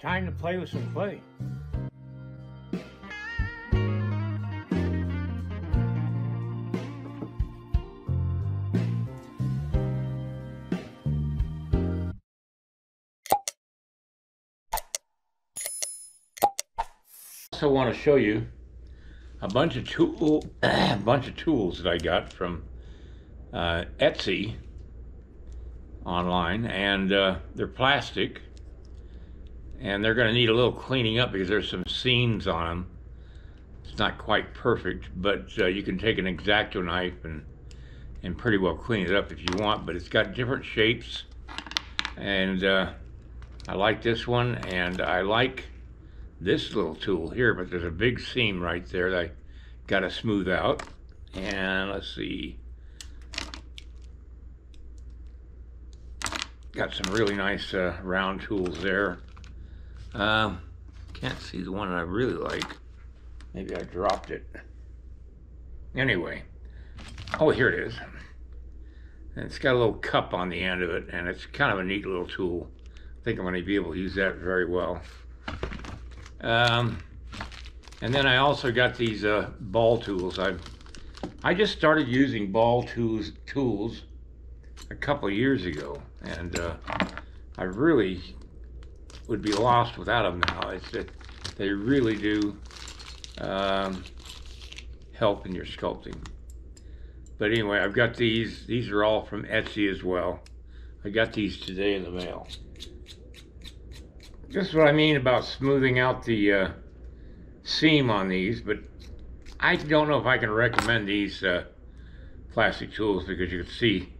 Time to play with some clay. I also want to show you a bunch of tools that I got from Etsy online, and they're plastic, and they're going to need a little cleaning up because there's some seams on them. It's not quite perfect, but you can take an X-Acto knife and pretty well clean it up if you want. But it's got different shapes, and I like this one, and I like this little tool here, but there's a big seam right there that I gotta smooth out. And let's see, got some really nice round tools there. Can't see the one I really like. Maybe I dropped it. Anyway, oh, here it is. And it's got a little cup on the end of it, and it's kind of a neat little tool. I think I'm gonna be able to use that very well. And then I also got these ball tools. I just started using ball tools a couple of years ago, and I really would be lost without them now. It's that they really do help in your sculpting. But anyway, I've got these. These are all from Etsy as well. I got these today in the mail. This is what I mean about smoothing out the seam on these, but I don't know if I can recommend these plastic tools because you can see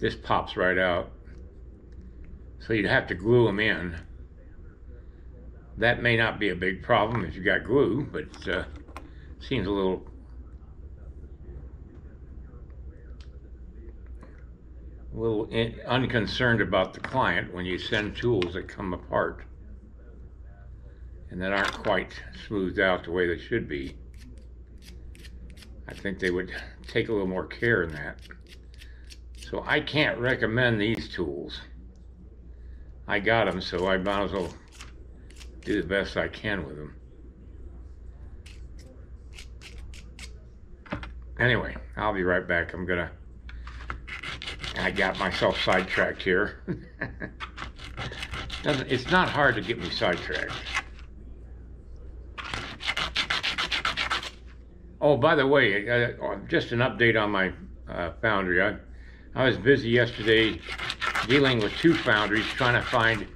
this pops right out. So you'd have to glue them in. That may not be a big problem if you got glue, but seems a little... unconcerned about the client when you send tools that come apart and that aren't quite smoothed out the way they should be. I think they would take a little more care in that. So I can't recommend these tools. I got them, so I might as well do the best I can with them. Anyway, I'll be right back. I got myself sidetracked here. It's not hard to get me sidetracked. Oh, by the way, just an update on my foundry. I was busy yesterday dealing with two foundries, trying to find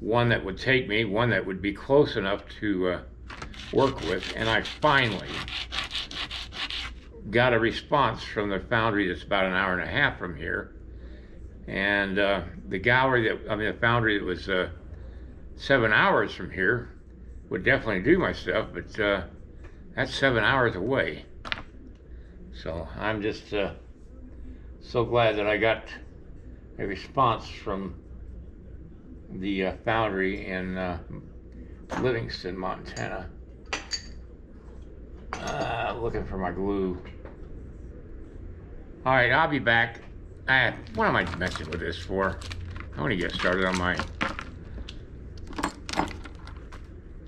one that would take me, one that would be close enough to work with, and I finally got a response from the foundry that's about an hour and a half from here. And the foundry that was 7 hours from here would definitely do my stuff, but that's 7 hours away. So I'm just so glad that I got a response from the foundry in Livingston, Montana. Looking for my glue. All right, I'll be back. What am I messing with this for? I want to get started on my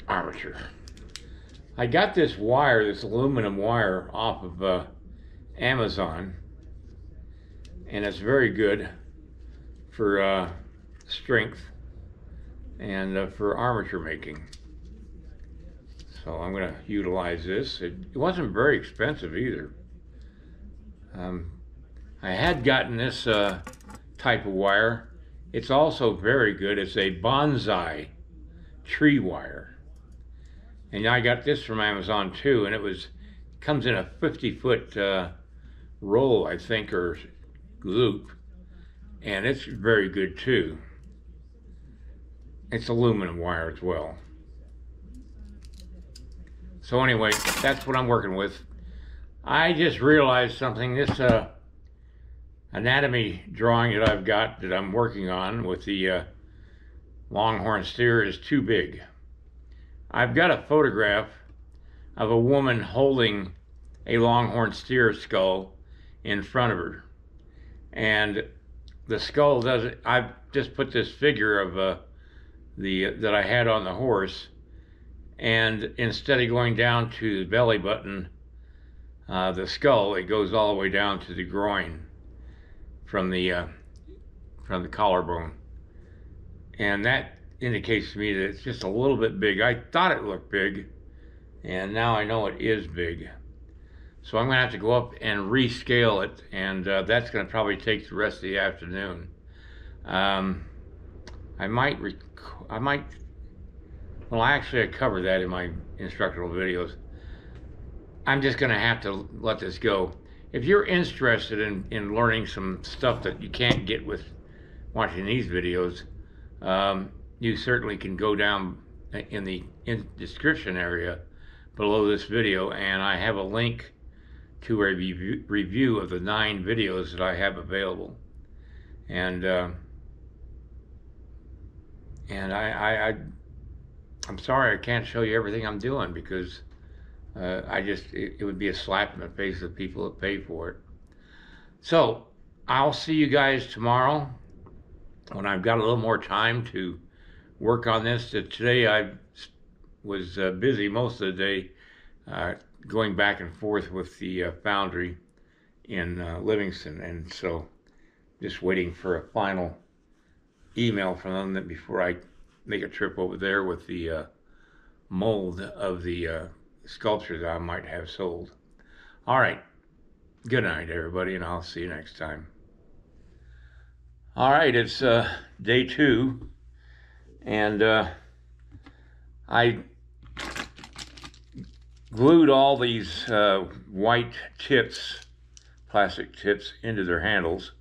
armature. I got this wire, this aluminum wire, off of Amazon, and it's very good for strength and for armature making. So I'm going to utilize this. It wasn't very expensive either. I had gotten this type of wire. It's also very good. It's a bonsai tree wire. And I got this from Amazon too, and it comes in a 50-foot roll, I think, or loop. And it's very good too. It's aluminum wire as well. So anyway, that's what I'm working with. I just realized something. This anatomy drawing that I've got that I'm working on with the longhorn steer is too big. I've got a photograph of a woman holding a longhorn steer skull in front of her. And the skull doesn't... I've just put this figure of that I had on the horse, and instead of going down to the belly button, the skull, it goes all the way down to the groin from the collarbone, and that indicates to me that it's just a little bit big. I thought it looked big, and now I know it is big. So I'm going to have to go up and rescale it, and that's going to probably take the rest of the afternoon. Well, actually, I cover that in my instructional videos. I'm just going to have to let this go. If you're interested in learning some stuff that you can't get with watching these videos, you certainly can go down in the description area below this video, and I have a link to a review of the 9 videos that I have available. And I'm sorry I can't show you everything I'm doing, because it would be a slap in the face of the people that pay for it. So I'll see you guys tomorrow when I've got a little more time to work on this. Today I was busy most of the day going back and forth with the foundry in Livingston, and so just waiting for a final email from them before I make a trip over there with the mold of the sculptures I might have sold. All right, good night everybody, and I'll see you next time. All right, it's day 2, and I glued all these white tips, plastic tips, into their handles.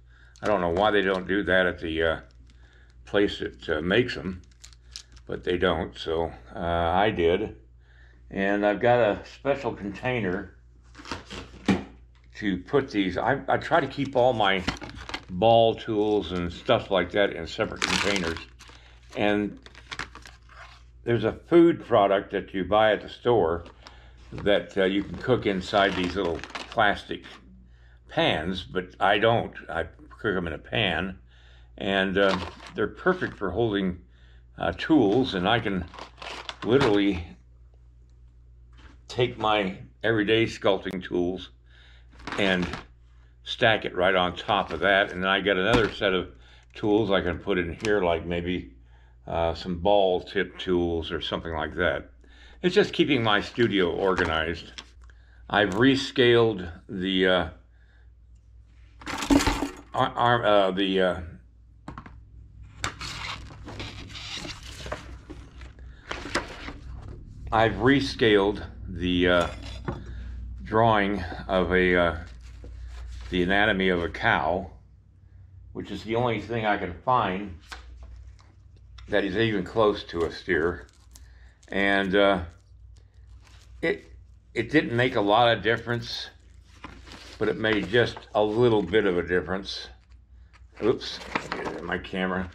I don't know why they don't do that at the place that makes them, but they don't, so I did. And I've got a special container to put these. I try to keep all my ball tools and stuff like that in separate containers. And there's a food product that you buy at the store that you can cook inside these little plastic pans, but I don't. I cook them in a pan, and they're perfect for holding tools, and I can literally take my everyday sculpting tools and stack it right on top of that. And then I got another set of tools I can put in here, like maybe some ball tip tools or something like that. It's just keeping my studio organized. I've rescaled the drawing of the anatomy of a cow, which is the only thing I can find that is even close to a steer. And it didn't make a lot of difference, but it made just a little bit of a difference. Oops, my camera.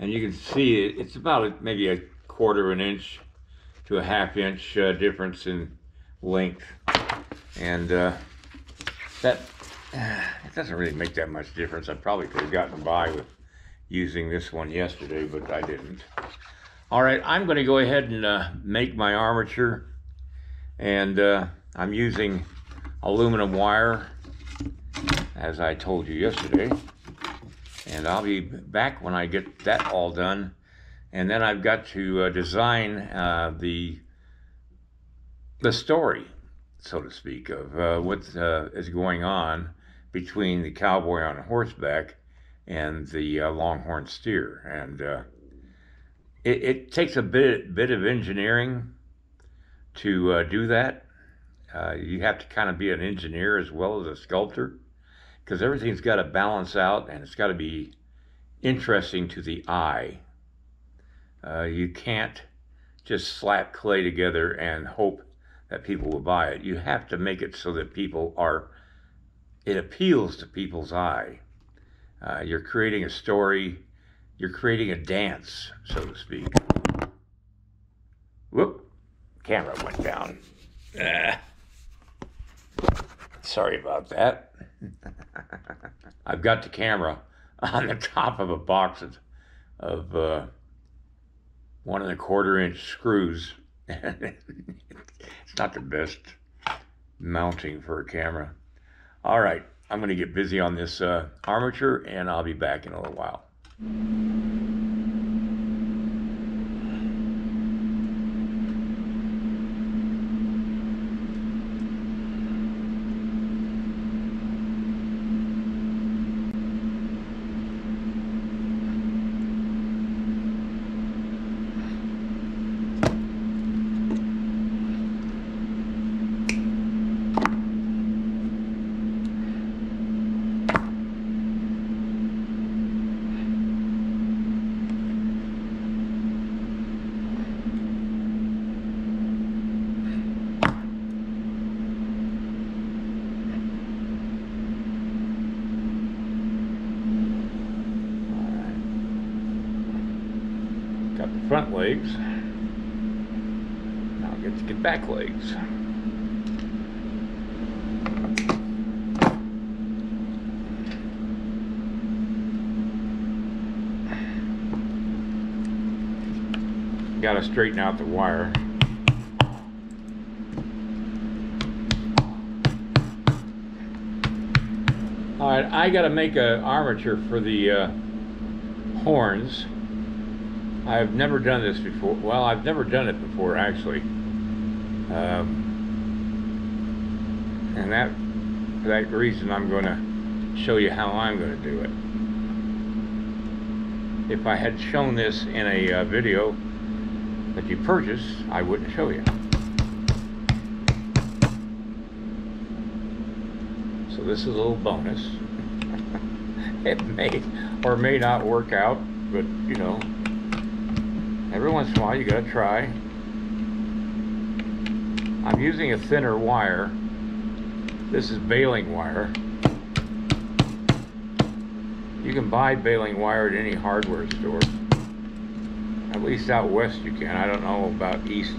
And you can see it's about maybe a quarter of an inch to a half-inch difference in length, and it doesn't really make that much difference. I probably could have gotten by with using this one yesterday, but I didn't. All right, I'm going to go ahead and make my armature, and I'm using aluminum wire, as I told you yesterday, and I'll be back when I get that all done. And then I've got to design the story, so to speak, of what is going on between the cowboy on horseback and the longhorn steer. And it takes a bit of engineering to do that. You have to kind of be an engineer as well as a sculptor, because everything's got to balance out, and it's got to be interesting to the eye. You can't just slap clay together and hope that people will buy it. You have to make it so that it appeals to people's eye. You're creating a story, you're creating a dance, so to speak. Whoop, camera went down. Sorry about that. I've got the camera on the top of a box of 1¼ inch screws. It's not the best mounting for a camera. All right, I'm going to get busy on this armature, and I'll be back in a little while. Front legs. Now I get to get back legs. Gotta straighten out the wire. All right, I gotta make an armature for the horns. I've never done this before. Well, I've never done it before, actually. And for that reason, I'm going to show you how I'm going to do it. If I had shown this in a video that you purchased, I wouldn't show you. So this is a little bonus. It may or may not work out, but you know, every once in a while you gotta try. I'm using a thinner wire. This is baling wire. You can buy baling wire at any hardware store. At least out west you can. I don't know about east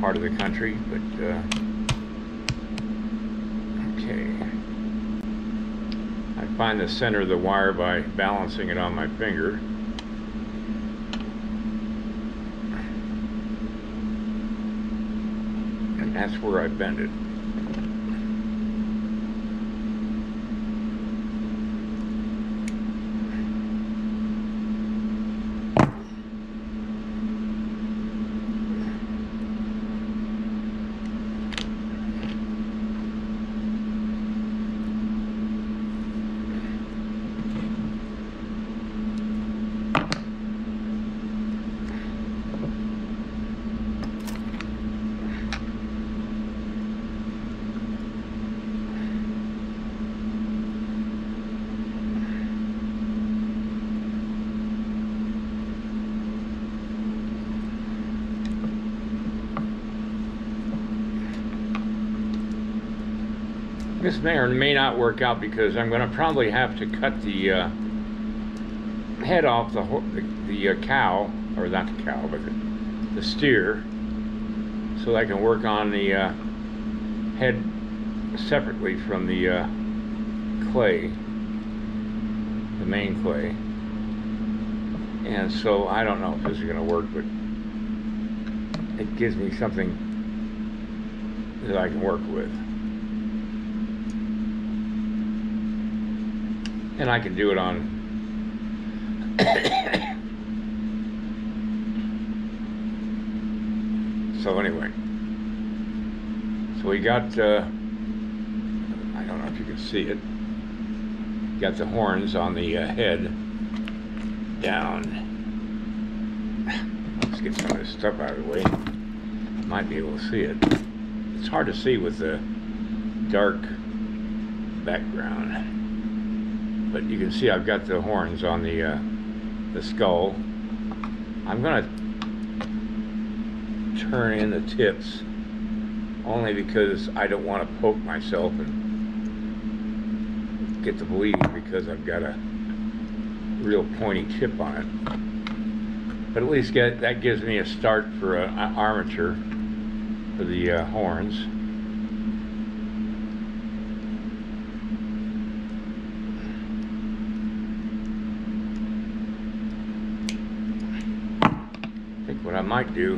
part of the country, but okay. I find the center of the wire by balancing it on my finger. That's where I bend it. This may or may not work out because I'm going to probably have to cut the head off the cow, or not the cow, but the steer, so that I can work on the head separately from the clay, the main clay. And so I don't know if this is going to work, but it gives me something that I can work with. And I can do it on. So anyway, so we got, I don't know if you can see it, got the horns on the head down. Let's get some of this stuff out of the way. Might be able to see it. It's hard to see with the dark background. But you can see I've got the horns on the skull. I'm going to turn in the tips only because I don't want to poke myself and get the bleeding because I've got a real pointy tip on it. But at least that gives me a start for an armature for the horns. What I might do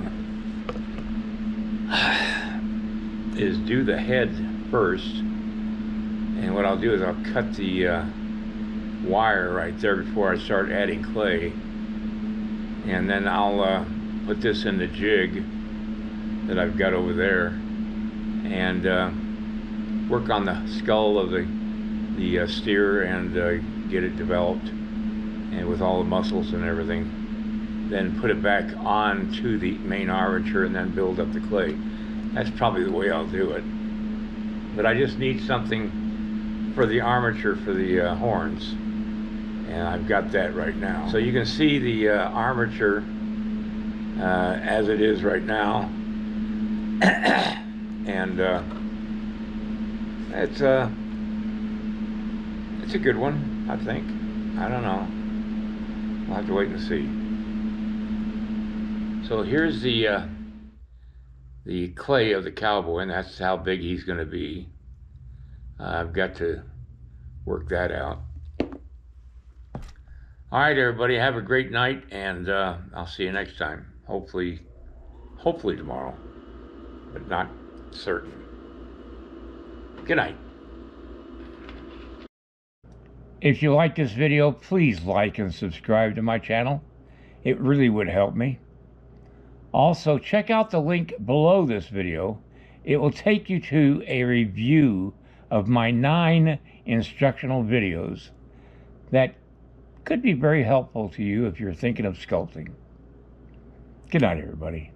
is do the head first, and what I'll do is I'll cut the wire right there before I start adding clay, and then I'll put this in the jig that I've got over there and work on the skull of the steer and get it developed and with all the muscles and everything, then put it back on to the main armature and then build up the clay. That's probably the way I'll do it, but I just need something for the armature for the horns, and I've got that right now. So you can see the armature as it is right now. And it's a good one, I think. I don't know. I'll have to wait and see. So here's the clay of the cowboy, and that's how big he's going to be. I've got to work that out. All right, everybody, have a great night, and I'll see you next time. Hopefully tomorrow, but not certain. Good night. If you like this video, please like and subscribe to my channel. It really would help me. Also, check out the link below this video. It will take you to a review of my 9 instructional videos that could be very helpful to you if you're thinking of sculpting. Good night, everybody.